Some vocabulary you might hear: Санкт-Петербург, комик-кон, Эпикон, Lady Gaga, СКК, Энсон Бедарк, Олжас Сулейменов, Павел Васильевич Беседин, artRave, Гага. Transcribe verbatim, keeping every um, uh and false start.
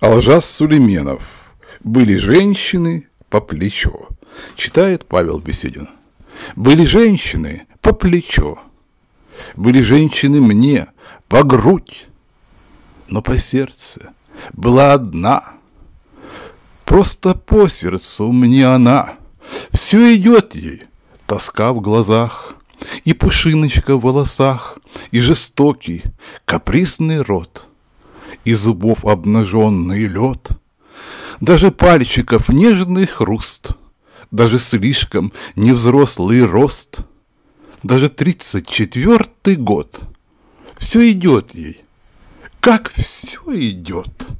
Олжас Сулейменов. «Были женщины по плечо», читает Павел Беседин. «Были женщины по плечо, были женщины мне по грудь, но по сердце была одна. Просто по сердцу мне она, все идет ей, тоска в глазах, и пушиночка в волосах, и жестокий, капризный рот, и зубов обнаженный лед, даже пальчиков нежный хруст, даже слишком невзрослый рост, даже тридцать четвертый год, все идет ей, как все идет».